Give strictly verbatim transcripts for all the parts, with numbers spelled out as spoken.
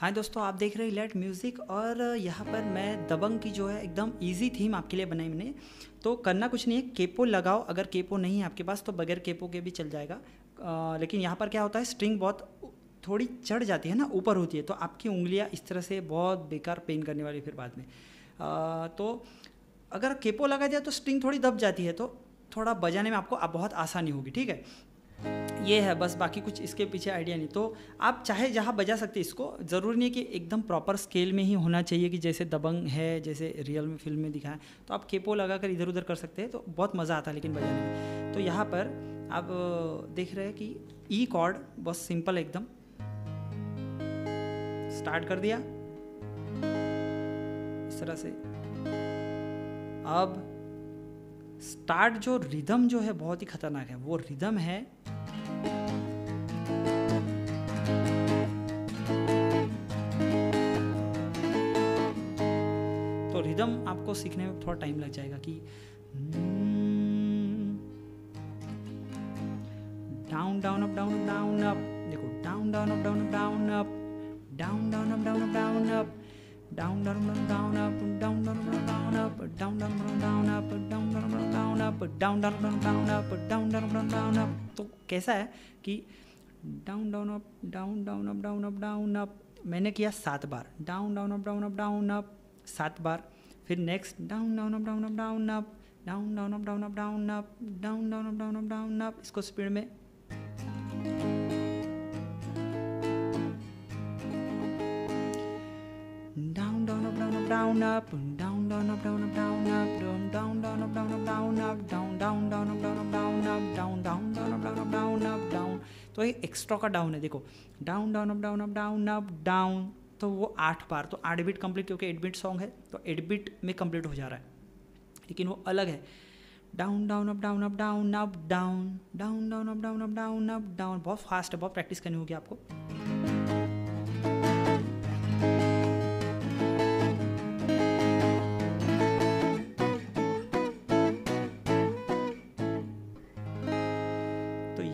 हाँ दोस्तों, आप देख रहे हैं इलेट म्यूज़िक और यहाँ पर मैं दबंग की जो है एकदम इजी थीम आपके लिए बनाई मैंने। तो करना कुछ नहीं है, केपो लगाओ, अगर केपो नहीं है आपके पास तो बगैर केपो के भी चल जाएगा। आ, लेकिन यहाँ पर क्या होता है, स्ट्रिंग बहुत थोड़ी चढ़ जाती है ना, ऊपर होती है, तो आपकी उंगलियाँ इस तरह से बहुत बेकार पेन करने वाली फिर बाद में। आ, तो अगर केपो लगा दिया तो स्ट्रिंग थोड़ी दब जाती है, तो थोड़ा बजाने में आपको आप बहुत आसानी होगी। ठीक है, ये है बस, बाकी कुछ इसके पीछे आइडिया नहीं। तो आप चाहे जहाँ बजा सकते इसको, ज़रूरी नहीं है कि एकदम प्रॉपर स्केल में ही होना चाहिए कि जैसे दबंग है, जैसे रियल में फिल्म में दिखाया, तो आप केपो लगा कर इधर उधर कर सकते हैं, तो बहुत मज़ा आता है लेकिन बजाने में। तो यहाँ पर आप देख रहे हैं कि ई कॉर्ड बस सिंपल एकदम स्टार्ट कर दिया इस तरह से। अब स्टार्ट जो रिदम जो है बहुत ही खतरनाक है, वो रिदम है तो रिदम आपको सीखने में थोड़ा टाइम लग जाएगा कि down down up down down up, देखो down down up down down up, down down up down down up, down down down up, down down down up, down down down up, down down down up, down down down up, down down down up. तो कैसा है कि down down up down down up down up down up मैंने किया सात बार, down down up down up down up सात बार। फिर next down down up down up down up, down down up down up down up, down down up down up down up, इसको speed में। down up down down up down up down up down down down up down up down up down down down up down up down up down down down up down up down up down। तो ये extra का down है, देखो down down up down up down up down, तो वो आठ बार, तो आठ बीट कंप्लीट, क्योंकि एट बीट सॉन्ग है तो एट बीट में कंप्लीट हो जा रहा है, लेकिन वो अलग है। Down down up down up down up down, down down up down up down up down, बहुत फास्ट है, बहुत प्रैक्टिस करनी होगी आपको।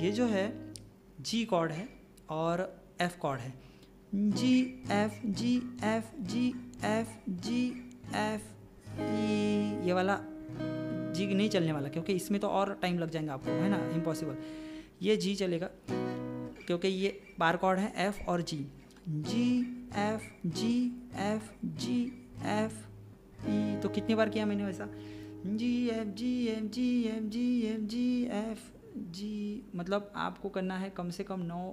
ये जो है जी कॉर्ड है और एफ कॉर्ड है, G F G F G F G F E, ये वाला जी नहीं चलने वाला क्योंकि इसमें तो और टाइम लग जाएगा आपको, है ना, इम्पॉसिबल। ये जी चलेगा क्योंकि ये बार कॉर्ड है, एफ और G, G F G F G F E. तो कितनी बार किया मैंने वैसा, G F G F G F G F G F G, मतलब आपको करना है कम से कम नौ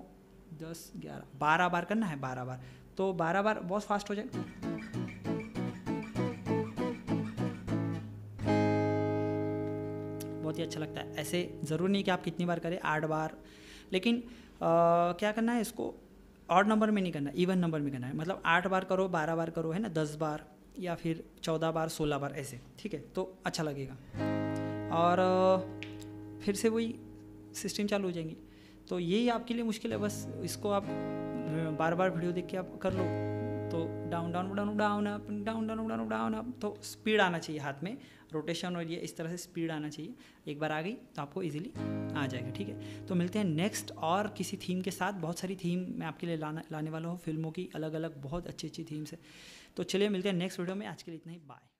दस ग्यारह बारह बार करना है, बारह बार। तो बारह बार बहुत फास्ट हो जाएगा। बहुत ही अच्छा लगता है ऐसे, ज़रूरी नहीं कि आप कितनी बार करें, आठ बार, लेकिन आ, क्या करना है, इसको ऑड नंबर में नहीं करना, इवन नंबर में करना है, मतलब आठ बार करो, बारह बार करो, है ना, दस बार या फिर चौदह बार, सोलह बार ऐसे। ठीक है, तो अच्छा लगेगा। और आ, फिर से वही सिस्टम चालू हो जाएंगी। तो यही आपके लिए मुश्किल है, बस इसको आप बार बार वीडियो देख के आप कर लो। तो down down down down up down down down down up, तो स्पीड आना चाहिए हाथ में, रोटेशन और ये इस तरह से स्पीड आना चाहिए। एक बार आ गई तो आपको इजीली आ जाएगा। ठीक है, तो मिलते हैं नेक्स्ट और किसी थीम के साथ। बहुत सारी थीम मैं आपके लिए लाना लाने वाला हूँ, फिल्मों की अलग अलग बहुत अच्छी अच्छी थीम्स है। तो चलिए मिलते हैं नेक्स्ट वीडियो में, आज के लिए इतना ही, बाय।